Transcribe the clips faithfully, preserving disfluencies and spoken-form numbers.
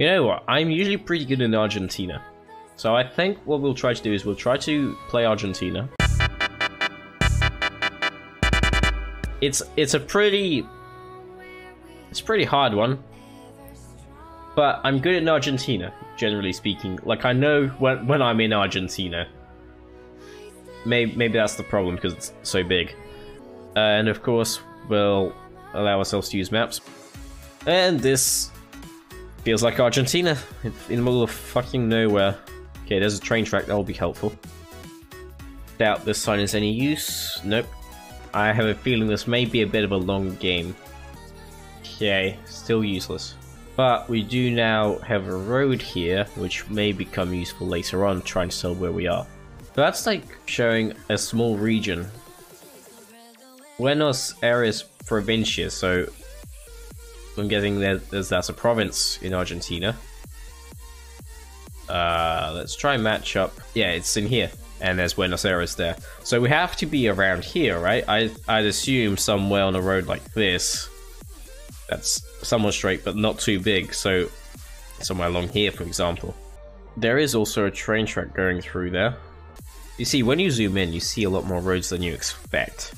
You know what, I'm usually pretty good in Argentina. So I think what we'll try to do is we'll try to play Argentina. It's it's a pretty it's a pretty hard one. But I'm good in Argentina, generally speaking. Like, I know when when I'm in Argentina. Maybe maybe that's the problem because it's so big. Uh, and of course, we'll allow ourselves to use maps. And this feels like Argentina in the middle of fucking nowhere. Okay, there's a train track that will be helpful. Doubt this sign is any use. Nope. I have a feeling this may be a bit of a long game. Okay, still useless. But we do now have a road here, which may become useful later on, trying to tell where we are. So that's like showing a small region. Buenos Aires Provincia, so I'm guessing that that's a province in Argentina. Uh, let's try and match up. Yeah, it's in here, and there's Buenos Aires there. So we have to be around here, right? I, I'd assume somewhere on a road like this. That's somewhat straight, but not too big. So somewhere along here, for example. There is also a train track going through there. You see, when you zoom in, you see a lot more roads than you expect.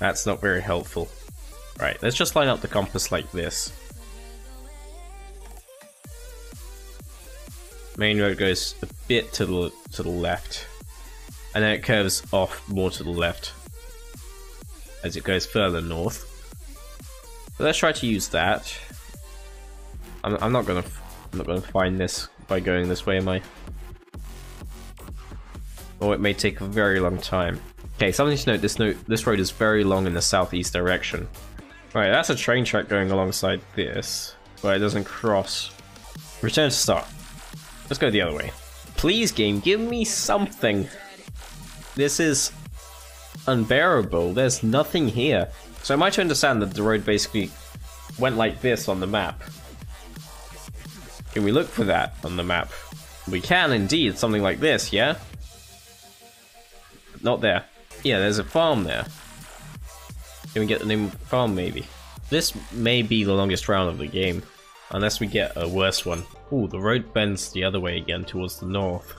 That's not very helpful. Right, let's just line up the compass like this. Main road goes a bit to the to the left, and then it curves off more to the left as it goes further north. But let's try to use that. I'm, I'm not gonna I'm not gonna find this by going this way, am I? Or it may take a very long time. Okay, something to note: this note this road is very long in the southeast direction. Alright, that's a train track going alongside this, but it doesn't cross. Return to start. Let's go the other way. Please, game, give me something. This is unbearable. There's nothing here. So am I to understand that the road basically went like this on the map? Can we look for that on the map? We can indeed, something like this, yeah? Not there. Yeah, there's a farm there. Can we get the name of the farm, maybe? This may be the longest round of the game. Unless we get a worse one. Ooh, the road bends the other way again, towards the north.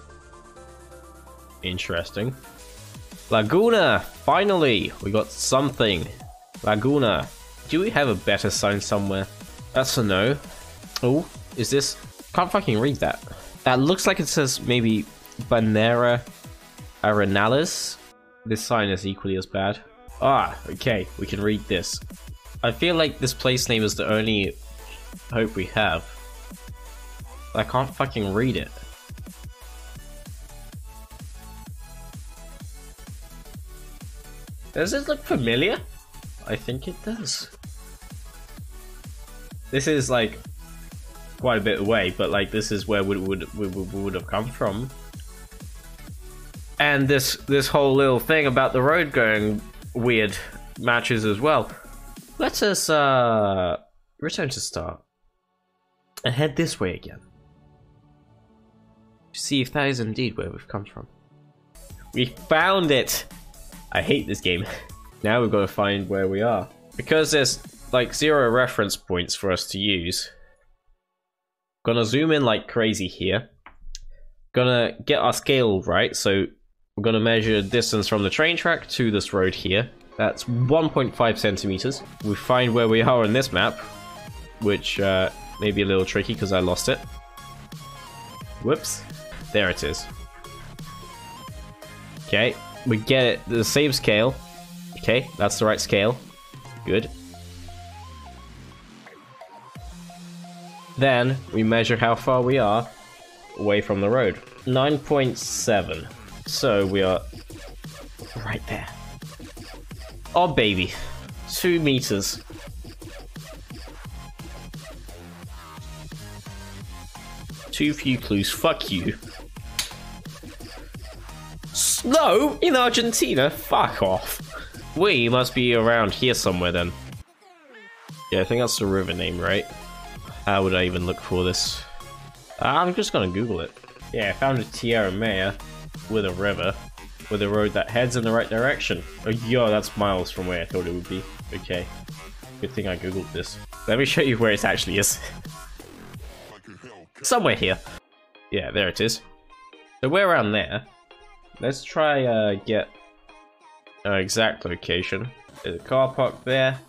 Interesting. Laguna! Finally! We got something! Laguna. Do we have a better sign somewhere? That's a no. Oh, is this... Can't fucking read that. That looks like it says maybe Banera Arenales. This sign is equally as bad. Ah, okay, we can read this. I feel like this place name is the only hope we have. I can't fucking read it. Does this look familiar? I think it does. This is like quite a bit away, but like this is where we would we would have come from. And this this whole little thing about the road going weird matches as well. Let us uh, return to start and head this way again. See if that is indeed where we've come from. We found it. I hate this game. Now we've got to find where we are, because there's like zero reference points for us to use. Gonna zoom in like crazy here. Gonna get our scale right, so we're gonna measure distance from the train track to this road here. That's one point five centimeters. We find where we are on this map, which uh, may be a little tricky because I lost it. Whoops. There it is. Okay, we get it the same scale. Okay, that's the right scale. Good. Then we measure how far we are away from the road. nine point seven. So we are right there. Oh baby. Two meters. Too few clues. Fuck you. Snow in Argentina? Fuck off. We must be around here somewhere then. Yeah, I think that's the river name, right? How would I even look for this? I'm just gonna Google it. Yeah, I found a Tierra Maya with a river, with a road that heads in the right direction. Oh, yo, that's miles from where I thought it would be. Okay, good thing I Googled this. Let me show you where it actually is. Somewhere here. Yeah, there it is. So we're around there. Let's try uh get our exact location. There's a car park there,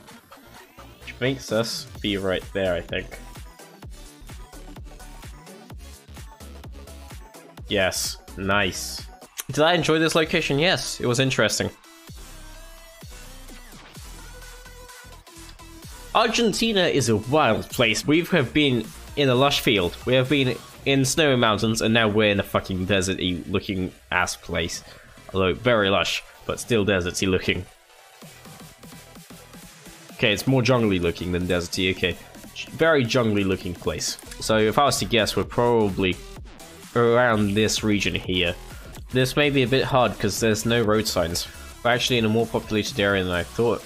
which makes us be right there, I think. Yes, nice. Did I enjoy this location? Yes, it was interesting. Argentina is a wild place. We have been in a lush field, we have been in snowy mountains, and now we're in a fucking deserty looking ass place. Although very lush, but still deserty looking. Okay, it's more jungly looking than deserty, okay. Very jungly looking place. So if I was to guess, we're probably around this region here. This may be a bit hard because there's no road signs. We're actually in a more populated area than I thought.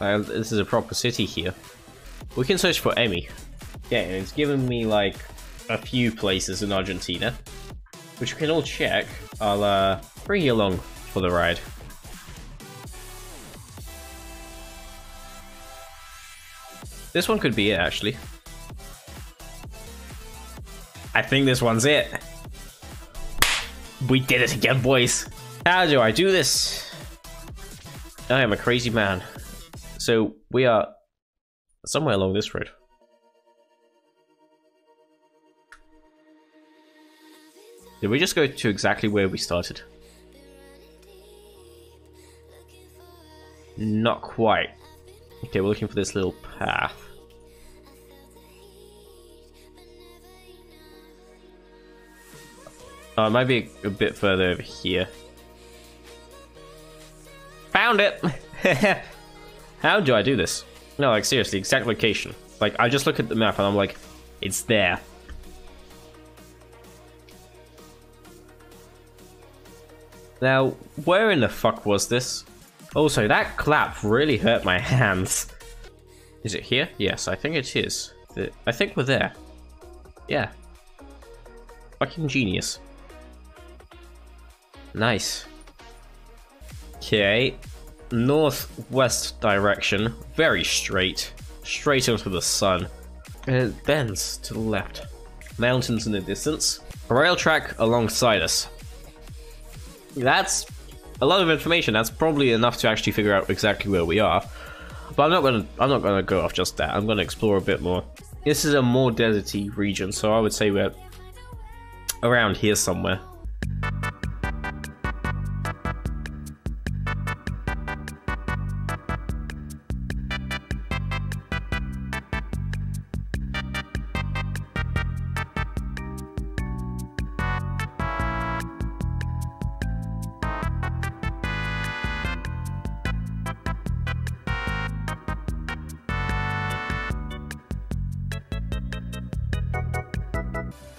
Uh, this is a proper city here. We can search for Emmy. Yeah, it's given me like a few places in Argentina, which we can all check. I'll uh, bring you along for the ride. This one could be it, actually. I think this one's it. We did it again, boys. How do I do this? I am a crazy man. So we are somewhere along this road. Did we just go to exactly where we started? Not quite. Okay, we're looking for this little path. Oh, it might be a bit further over here. Found it! How do I do this? No, like seriously, exact location. Like, I just look at the map and I'm like, it's there. Now, where in the fuck was this? Also, that clap really hurt my hands. Is it here? Yes, I think it is. I think we're there. Yeah. Fucking genius. Nice. Okay. Northwest direction. Very straight. Straight into the sun. And it bends to the left. Mountains in the distance. A rail track alongside us. That's a lot of information. That's probably enough to actually figure out exactly where we are. But I'm not gonna I'm not gonna go off just that. I'm gonna explore a bit more. This is a more deserty region, so I would say we're around here somewhere.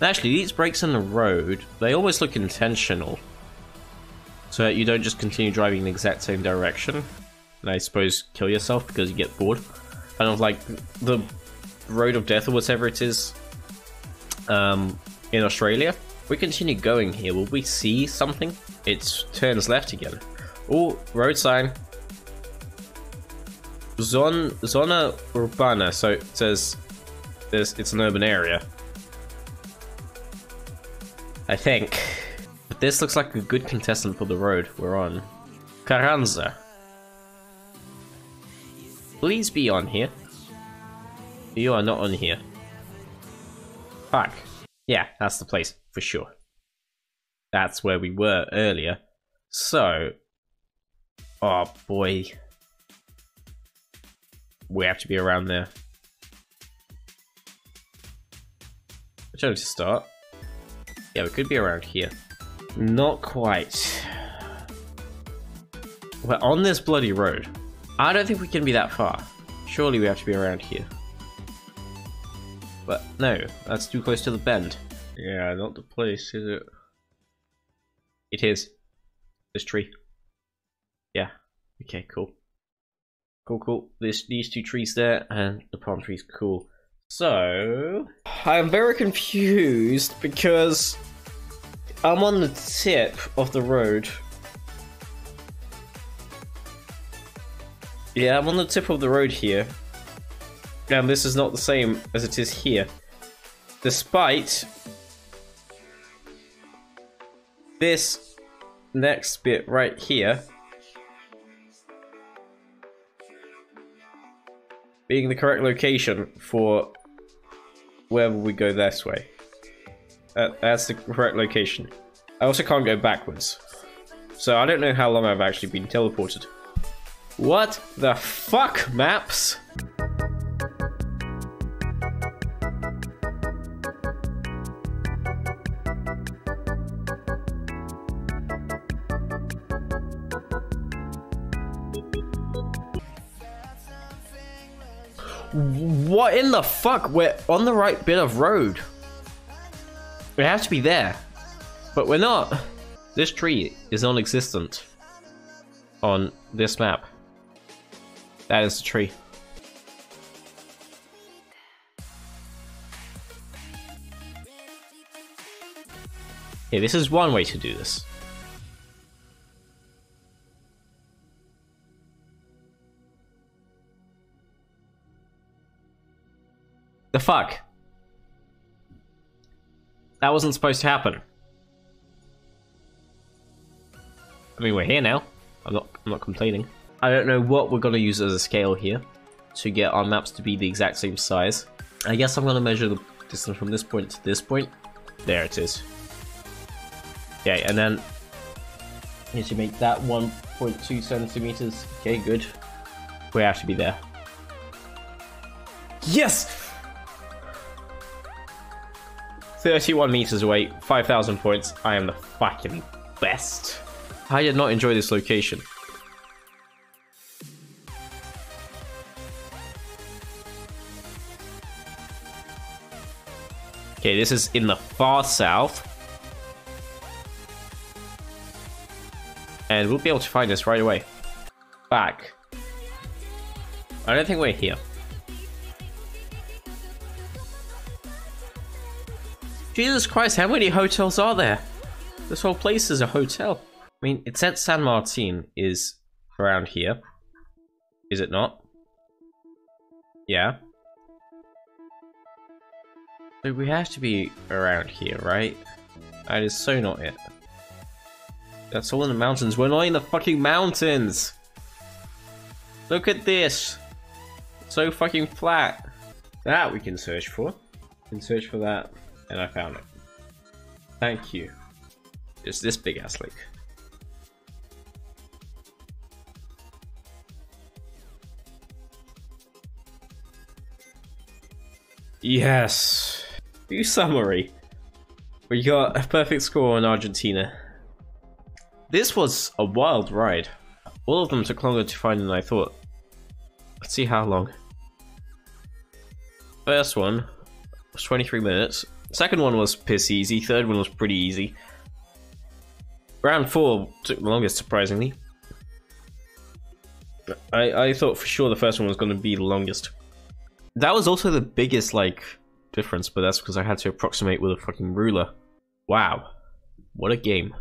Actually, these breaks in the road, they always look intentional. So that you don't just continue driving in the exact same direction. And I suppose kill yourself because you get bored. Kind of like the road of death or whatever it is um, in Australia. If we continue going here, will we see something? It turns left again. Oh, road sign. Zon, zona urbana, so it says there's, it's an urban area. I think. But this looks like a good contestant for the road we're on. Carranza. Please be on here. You are not on here. Fuck. Yeah, that's the place, for sure. That's where we were earlier. So. Oh boy. We have to be around there. Which one to start? Yeah, we could be around here. Not quite. We're on this bloody road. I don't think we can be that far. Surely we have to be around here. But no, that's too close to the bend. Yeah, not the place, is it? It is. This tree. Yeah. Okay, cool. Cool, cool. This, these two trees there, and the palm tree's cool. So, I'm very confused because I'm on the tip of the road. Yeah, I'm on the tip of the road here. And this is not the same as it is here. despite this next bit right here being the correct location for wherever we go this way. That, that's the correct location. I also can't go backwards. So I don't know how long I've actually been teleported. What the fuck, maps? What in the fuck? We're on the right bit of road. We have to be there. But we're not. This tree is non-existent on this map. That is the tree. Yeah, this is one way to do this. The fuck? That wasn't supposed to happen. I mean, we're here now. I'm not I'm not complaining. I don't know what we're gonna use as a scale here to get our maps to be the exact same size. I guess I'm gonna measure the distance from this point to this point. There it is. Okay, and then I need to make that one point two centimeters. Okay, good. We have to be there. Yes! thirty-one meters away, five thousand points. I am the fucking best. I did not enjoy this location. Okay, this is in the far south. And we'll be able to find this right away. Back. I don't think we're here. Jesus Christ, how many hotels are there? This whole place is a hotel. I mean, it said San Martin is around here. Is it not? Yeah. So we have to be around here, right? That is so not it. That's all in the mountains. We're not in the fucking mountains! Look at this! It's so fucking flat. That we can search for. We can search for that. And I found it. Thank you. It's this big ass lake. Yes. New summary. We got a perfect score on Argentina. This was a wild ride. All of them took longer to find than I thought. Let's see how long. First one was twenty-three minutes. Second one was piss easy, third one was pretty easy. Round four took the longest, surprisingly. I, I thought for sure the first one was going to be the longest. That was also the biggest, like, difference, but that's because I had to approximate with a fucking ruler. Wow. What a game.